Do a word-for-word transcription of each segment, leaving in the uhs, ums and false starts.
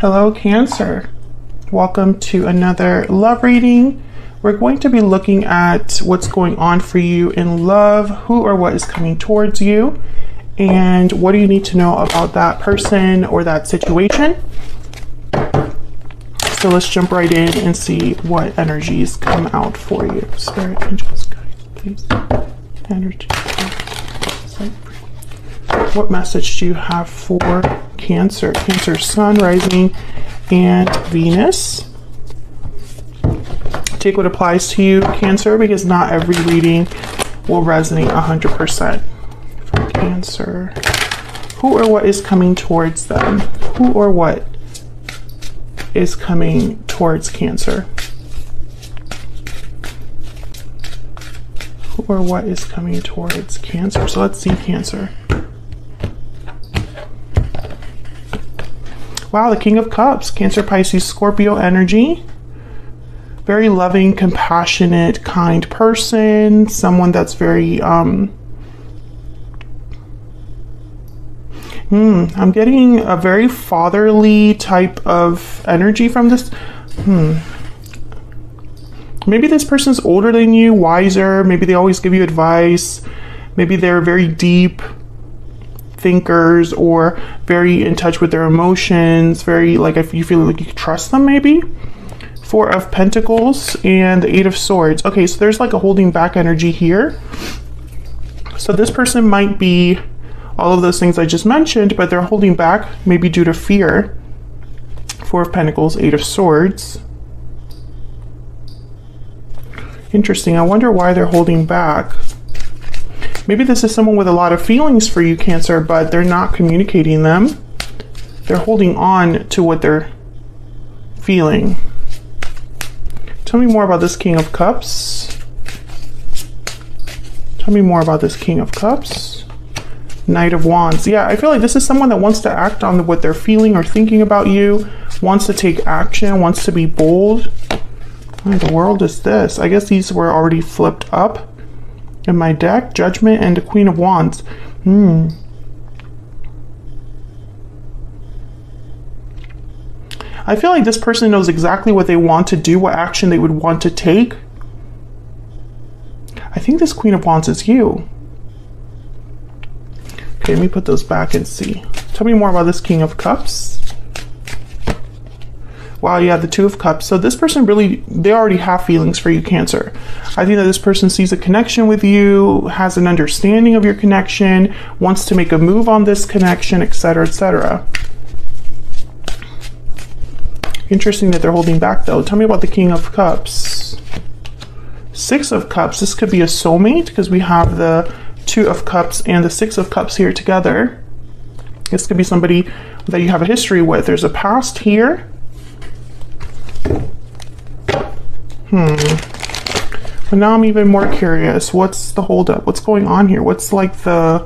Hello, Cancer. Welcome to another love reading. We're going to be looking at what's going on for you in love, who or what is coming towards you, and what do you need to know about that person or that situation. So let's jump right in and see what energies come out for you. Spirit, angels, guides, please. Energy. What message do you have for Cancer? Cancer, Sun, Rising, and Venus. Take what applies to you, Cancer, because not every reading will resonate one hundred percent. For Cancer, who or what is coming towards them? Who or what is coming towards Cancer? Who or what is coming towards Cancer? So let's see, Cancer. Wow, the King of Cups, Cancer, Pisces, Scorpio energy. Very loving, compassionate, kind person. Someone that's very, um, hmm, I'm getting a very fatherly type of energy from this. Hmm. Maybe this person's older than you, wiser. Maybe they always give you advice. Maybe they're very deep thinkers or very in touch with their emotions. Very, like, if you feel like you can trust them, maybe. Four of Pentacles and the Eight of Swords. Okay, so there's like a holding back energy here. So this person might be all of those things I just mentioned, but they're holding back maybe due to fear. Four of Pentacles, Eight of Swords. Interesting. I wonder why they're holding back. Maybe this is someone with a lot of feelings for you, Cancer, but they're not communicating them. They're holding on to what they're feeling. Tell me more about this King of Cups. Tell me more about this King of Cups. Knight of Wands. Yeah, I feel like this is someone that wants to act on what they're feeling or thinking about you, wants to take action, wants to be bold. What in the world is this? I guess these were already flipped up in my deck. Judgment and the Queen of Wands. Hmm. I feel like this person knows exactly what they want to do, what action they would want to take. I think this Queen of Wands is you. Okay, let me put those back and see. Tell me more about this King of Cups. Wow, yeah, the Two of Cups. So this person really, they already have feelings for you, Cancer. I think that this person sees a connection with you, has an understanding of your connection, wants to make a move on this connection, et cetera, et cetera. Interesting that they're holding back, though. Tell me about the King of Cups. Six of Cups. This could be a soulmate because we have the Two of Cups and the Six of Cups here together. This could be somebody that you have a history with. There's a past here. Hmm. But now I'm even more curious. What's the holdup? What's going on here? What's like the...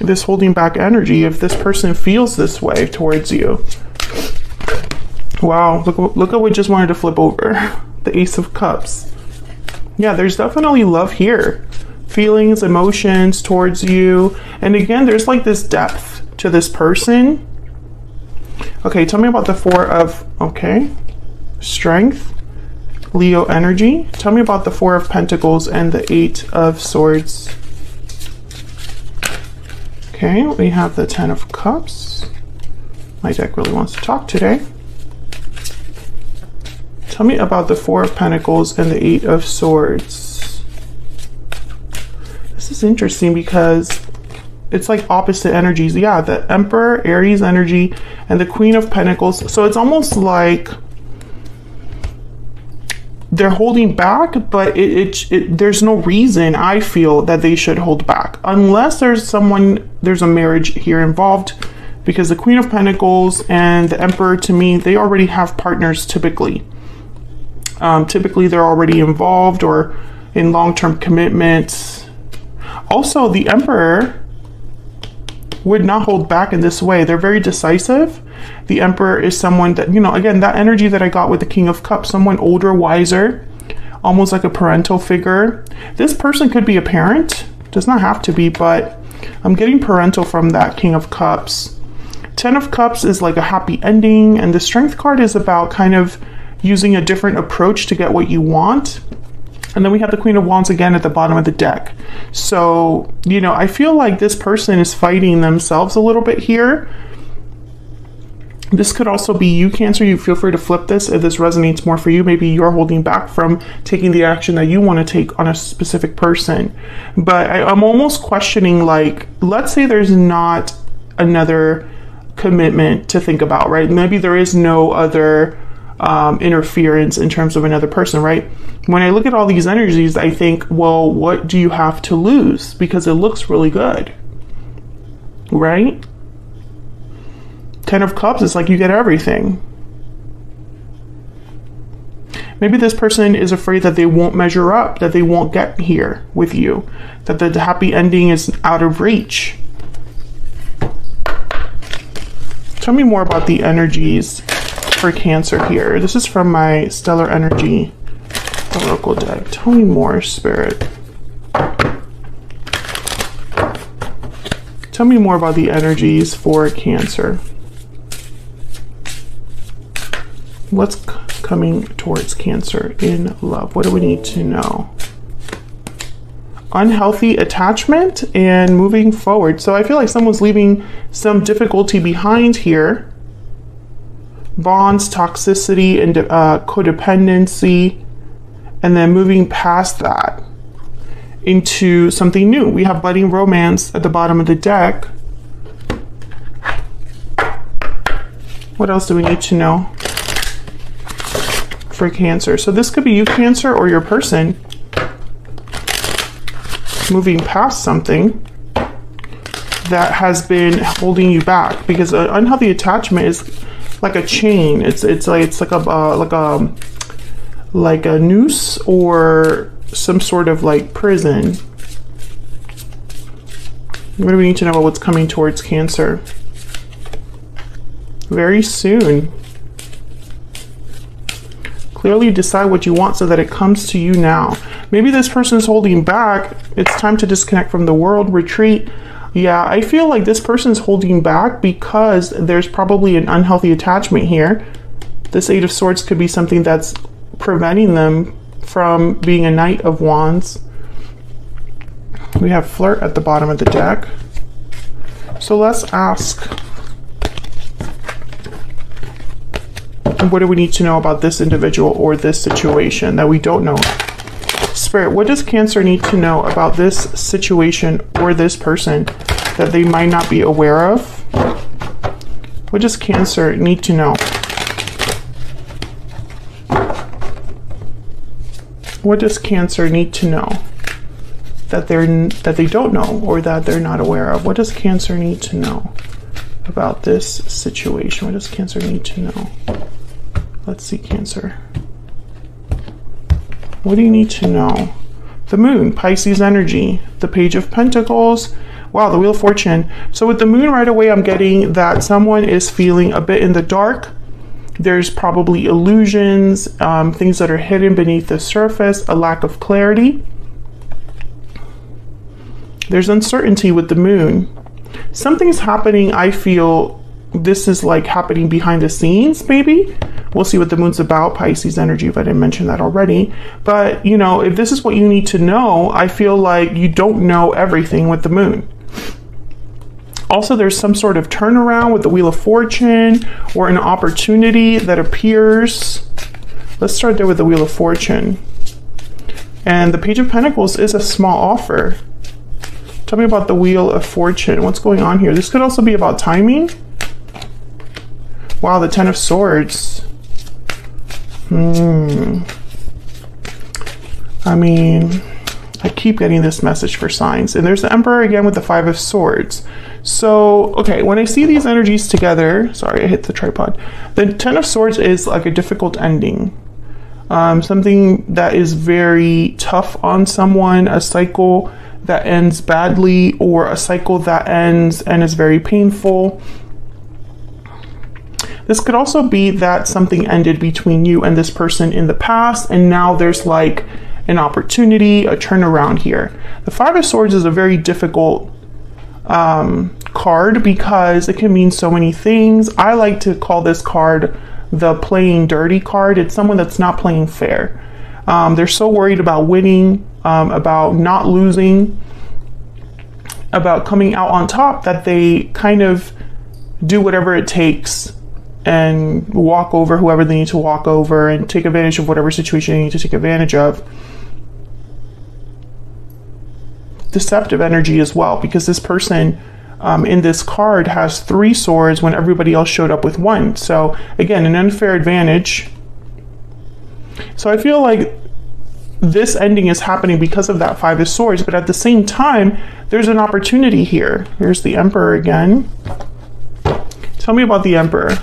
this holding back energy if this person feels this way towards you? Wow, look, look at what just wanted to flip over. The Ace of Cups. Yeah, there's definitely love here. Feelings, emotions towards you. And again, there's like this depth to this person. Okay, tell me about the Four of... Okay. Strength. Leo energy. Tell me about the Four of Pentacles and the Eight of Swords. Okay, we have the Ten of Cups. My deck really wants to talk today. Tell me about the Four of Pentacles and the Eight of Swords. This is interesting because it's like opposite energies. Yeah, the Emperor, Aries energy, and the Queen of Pentacles. So it's almost like they're holding back, but it, it, it there's no reason, I feel, that they should hold back. Unless there's someone, there's a marriage here involved. Because the Queen of Pentacles and the Emperor, to me, they already have partners typically. Um, typically, they're already involved or in long-term commitments. Also, the Emperor would not hold back in this way. They're very decisive. The Emperor is someone that, you know, again, that energy that I got with the King of Cups, someone older, wiser, almost like a parental figure. This person could be a parent. Does not have to be, but I'm getting parental from that King of Cups. Ten of Cups is like a happy ending, and the Strength card is about kind of using a different approach to get what you want. And then we have the Queen of Wands again at the bottom of the deck. So, you know, I feel like this person is fighting themselves a little bit here. This could also be you, Cancer. You feel free to flip this if this resonates more for you. Maybe you're holding back from taking the action that you want to take on a specific person. But I, I'm almost questioning, like, let's say there's not another commitment to think about, right? Maybe there is no other um, interference in terms of another person, right? When I look at all these energies, I think, well, what do you have to lose? Because it looks really good, right? Ten of Cups, it's like you get everything. Maybe this person is afraid that they won't measure up, that they won't get here with you, that the happy ending is out of reach. Tell me more about the energies for Cancer here. This is from my Stellar Energy Oracle deck. Tell me more, Spirit. Tell me more about the energies for Cancer. What's coming towards Cancer in love? What do we need to know? Unhealthy attachment and moving forward. So I feel like someone's leaving some difficulty behind here. Bonds, toxicity, and uh, codependency. And then moving past that into something new. We have budding romance at the bottom of the deck. What else do we need to know for Cancer? So this could be you, Cancer, or your person moving past something that has been holding you back, because an unhealthy attachment is like a chain. It's it's like it's like a uh, like a like a noose or some sort of like prison. What do we need to know about what's coming towards Cancer very soon? Clearly decide what you want so that it comes to you now. Maybe this person is holding back. It's time to disconnect from the world, retreat. Yeah, I feel like this person's holding back because there's probably an unhealthy attachment here. This Eight of Swords could be something that's preventing them from being a Knight of Wands. We have flirt at the bottom of the deck. So let's ask, what do we need to know about this individual or this situation that we don't know? Spirit, what does Cancer need to know about this situation or this person that they might not be aware of? What does Cancer need to know? What does Cancer need to know that they're that they don't know or that they're not aware of? What does Cancer need to know about this situation? What does Cancer need to know? Let's see, Cancer. What do you need to know? The Moon, Pisces energy, the Page of Pentacles. Wow, the Wheel of Fortune. So with the Moon right away, I'm getting that someone is feeling a bit in the dark. There's probably illusions, um, things that are hidden beneath the surface, a lack of clarity. There's uncertainty with the Moon. Something's happening, I feel. This is like happening behind the scenes, maybe. We'll see what the Moon's about, Pisces energy, if I didn't mention that already. But, you know, if this is what you need to know, I feel like you don't know everything with the Moon. Also, there's some sort of turnaround with the Wheel of Fortune or an opportunity that appears. Let's start there with the Wheel of Fortune. And the Page of Pentacles is a small offer. Tell me about the Wheel of Fortune. What's going on here? This could also be about timing. Wow, the Ten of Swords. Hmm. I mean, I keep getting this message for signs. And there's the Emperor again with the Five of Swords. So, okay, when I see these energies together, sorry, I hit the tripod. The Ten of Swords is like a difficult ending. Um, something that is very tough on someone, a cycle that ends badly, or a cycle that ends and is very painful. This could also be that something ended between you and this person in the past, and now there's like an opportunity, a turnaround here. The Five of Swords is a very difficult um, card because it can mean so many things. I like to call this card the playing dirty card. It's someone that's not playing fair. Um, they're so worried about winning, um, about not losing, about coming out on top, that they kind of do whatever it takes and walk over whoever they need to walk over and take advantage of whatever situation they need to take advantage of. Deceptive energy as well, because this person um, in this card has three swords when everybody else showed up with one. So again, an unfair advantage. So I feel like this ending is happening because of that Five of Swords, but at the same time, there's an opportunity here. Here's the Emperor again. Tell me about the Emperor.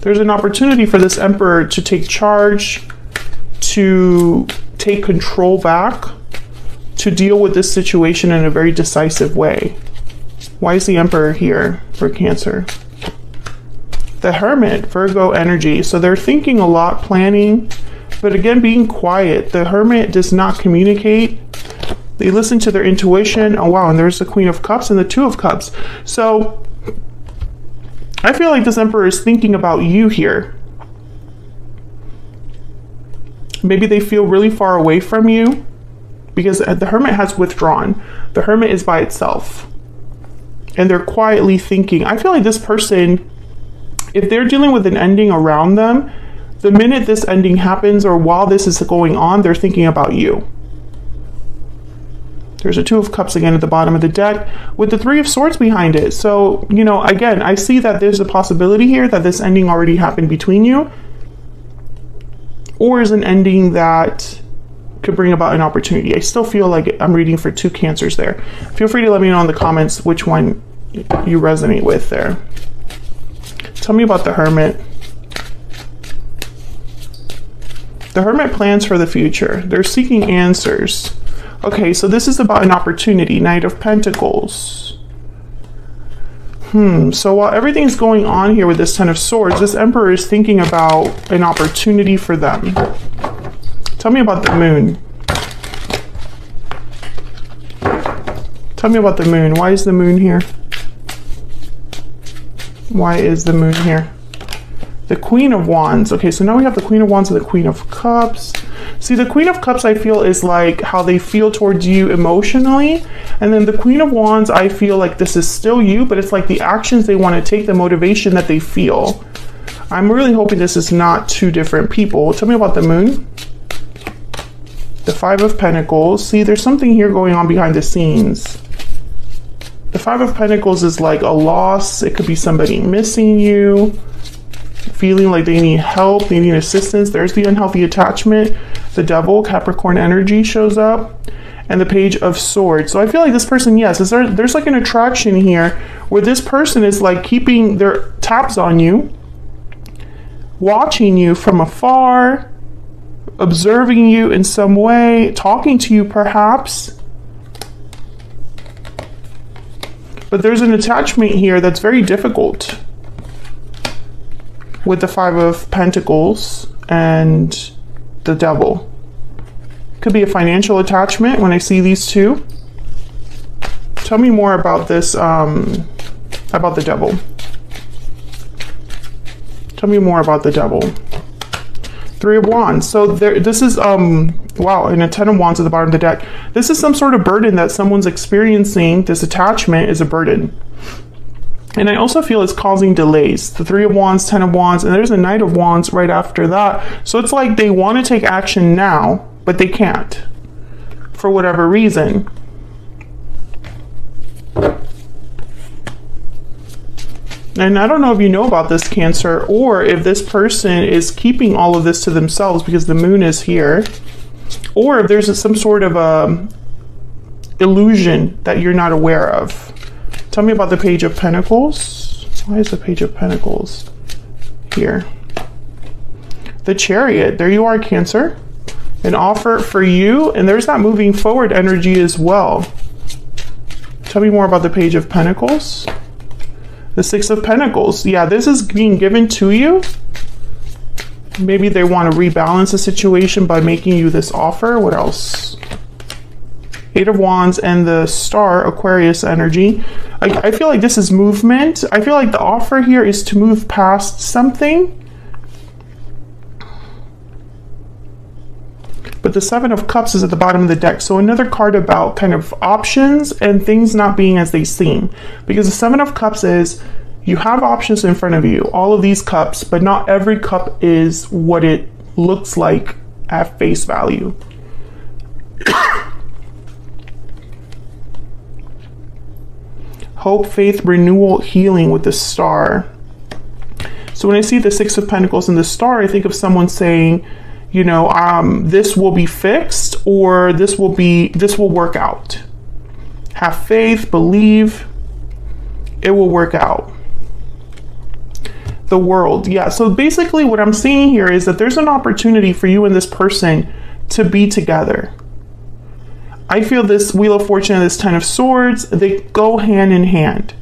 There's an opportunity for this Emperor to take charge, to take control back, to deal with this situation in a very decisive way. Why is the Emperor here for Cancer? The Hermit, Virgo energy. So they're thinking a lot, planning, but again, being quiet. The Hermit does not communicate. They listen to their intuition. Oh, wow. And there's the Queen of Cups and the Two of Cups. So I feel like this Emperor is thinking about you here. Maybe they feel really far away from you because the Hermit has withdrawn. The Hermit is by itself and they're quietly thinking. I feel like this person, if they're dealing with an ending around them, the minute this ending happens or while this is going on, they're thinking about you. There's a Two of Cups again at the bottom of the deck with the Three of Swords behind it. So, you know, again, I see that there's a possibility here that this ending already happened between you, or is an ending that could bring about an opportunity. I still feel like I'm reading for two Cancers there. Feel free to let me know in the comments which one you resonate with there. Tell me about the Hermit. The Hermit plans for the future. They're seeking answers. Okay, so this is about an opportunity. Knight of Pentacles. Hmm, so while everything's going on here with this Ten of Swords, this Emperor is thinking about an opportunity for them. Tell me about the Moon. Tell me about the Moon. Why is the Moon here? Why is the Moon here? The Queen of Wands. Okay, so now we have the Queen of Wands and the Queen of Cups. See, the Queen of Cups, I feel, is like how they feel towards you emotionally. And then the Queen of Wands, I feel like this is still you, but it's like the actions they want to take, the motivation that they feel. I'm really hoping this is not two different people. Tell me about the Moon. The Five of Pentacles. See, there's something here going on behind the scenes. The Five of Pentacles is like a loss. It could be somebody missing you, feeling like they need help, they need assistance. There's the unhealthy attachment. The Devil, Capricorn energy shows up, and the Page of Swords. So I feel like this person, yes, is there, there's like an attraction here where this person is like keeping their tabs on you, watching you from afar, observing you in some way, talking to you perhaps. But there's an attachment here that's very difficult with the Five of Pentacles and the Devil. Could be a financial attachment when I see these two. Tell me more about this, um, about the Devil. Tell me more about the Devil. Three of Wands. So there, this is, um, wow, and a Ten of Wands at the bottom of the deck. This is some sort of burden that someone's experiencing. This attachment is a burden. And I also feel it's causing delays. The Three of Wands, Ten of Wands, and there's a Knight of Wands right after that. So it's like they want to take action now, but they can't for whatever reason. And I don't know if you know about this, Cancer, or if this person is keeping all of this to themselves because the Moon is here, or if there's some sort of a illusion that you're not aware of. Tell me about the Page of Pentacles. Why is the Page of Pentacles here? The Chariot. There you are, Cancer. An offer for you. And there's that moving forward energy as well. Tell me more about the Page of Pentacles. The Six of Pentacles. Yeah, this is being given to you. Maybe they want to rebalance the situation by making you this offer. What else? Eight of Wands and the Star, Aquarius energy. I, I feel like this is movement. I feel like the offer here is to move past something. But the Seven of Cups is at the bottom of the deck. So another card about kind of options and things not being as they seem. Because the Seven of Cups is you have options in front of you, all of these cups, but not every cup is what it looks like at face value. Hope, faith, renewal, healing with the Star. So when I see the Six of Pentacles and the Star, I think of someone saying, you know, um, this will be fixed, or this will be, this will work out. Have faith, believe, it will work out. The World, yeah. So basically what I'm seeing here is that there's an opportunity for you and this person to be together. I feel this Wheel of Fortune and this Ten of Swords, they go hand in hand.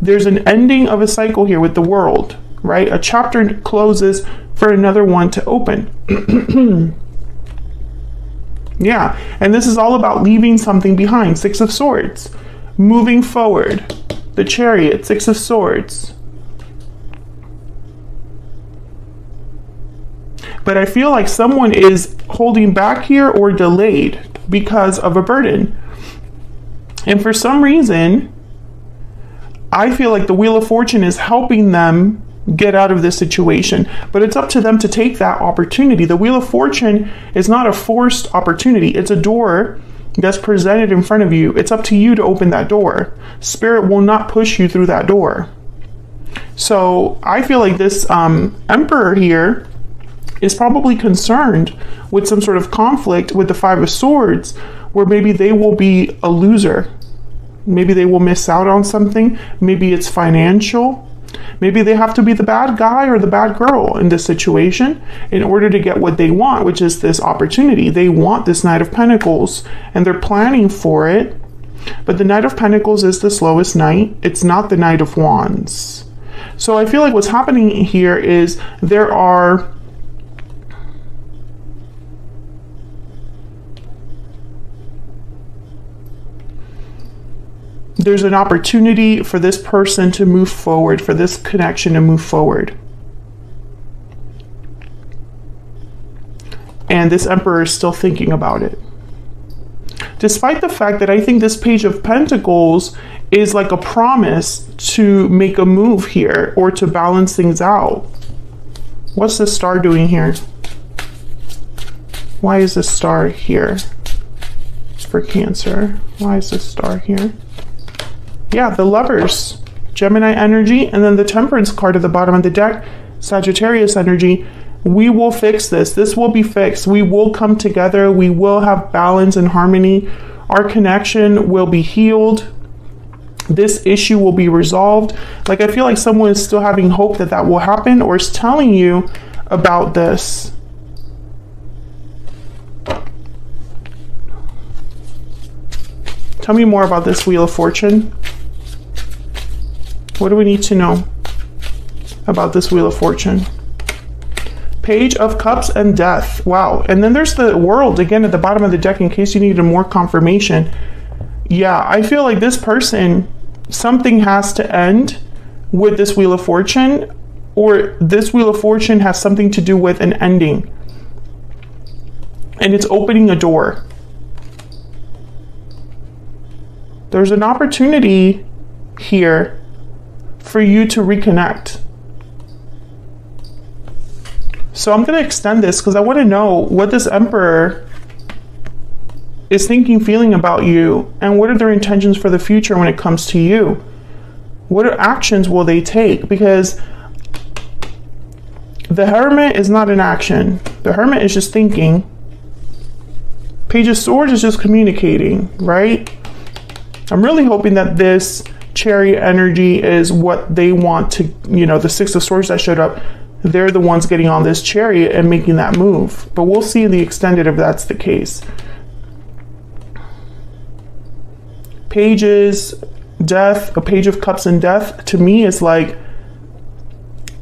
There's an ending of a cycle here with the World, right? A chapter closes for another one to open. Yeah, and this is all about leaving something behind. Six of Swords, moving forward. The Chariot, Six of Swords. But I feel like someone is holding back here or delayed because of a burden. And for some reason, I feel like the Wheel of Fortune is helping them get out of this situation, but it's up to them to take that opportunity. The Wheel of Fortune is not a forced opportunity. It's a door that's presented in front of you. It's up to you to open that door. Spirit will not push you through that door. So I feel like this um, Emperor here is probably concerned with some sort of conflict with the Five of Swords, where maybe they will be a loser. Maybe they will miss out on something. Maybe it's financial. Maybe they have to be the bad guy or the bad girl in this situation in order to get what they want, which is this opportunity. They want this Knight of Pentacles and they're planning for it. But the Knight of Pentacles is the slowest knight. It's not the Knight of Wands. So I feel like what's happening here is there are there's an opportunity for this person to move forward, for this connection to move forward. And this Emperor is still thinking about it. Despite the fact that I think this Page of Pentacles is like a promise to make a move here or to balance things out. What's the Star doing here? Why is the Star here? It's for Cancer. Why is the Star here? Yeah, the Lovers, Gemini energy, and then the Temperance card at the bottom of the deck, Sagittarius energy. We will fix this. This will be fixed. We will come together. We will have balance and harmony. Our connection will be healed. This issue will be resolved. Like, I feel like someone is still having hope that that will happen or is telling you about this. Tell me more about this Wheel of Fortune. What do we need to know about this Wheel of Fortune? Page of Cups and Death. Wow. And then there's the World again at the bottom of the deck in case you needed more confirmation. Yeah, I feel like this person, something has to end with this Wheel of Fortune, or this Wheel of Fortune has something to do with an ending. And it's opening a door. There's an opportunity here for you to reconnect. So I'm going to extend this because I want to know what this Emperor is thinking, feeling about you, and what are their intentions for the future when it comes to you. What actions will they take? Because the Hermit is not an action. The Hermit is just thinking. Page of Swords is just communicating, right? I'm really hoping that this Chariot energy is what they want to, you know, the Six of Swords that showed up, they're the ones getting on this Chariot and making that move. But we'll see the extended if that's the case. Pages, Death, a Page of Cups and Death to me is like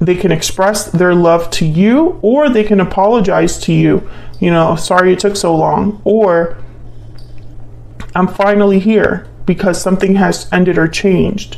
they can express their love to you, or they can apologize to you. You know, sorry it took so long, or I'm finally here because something has ended or changed.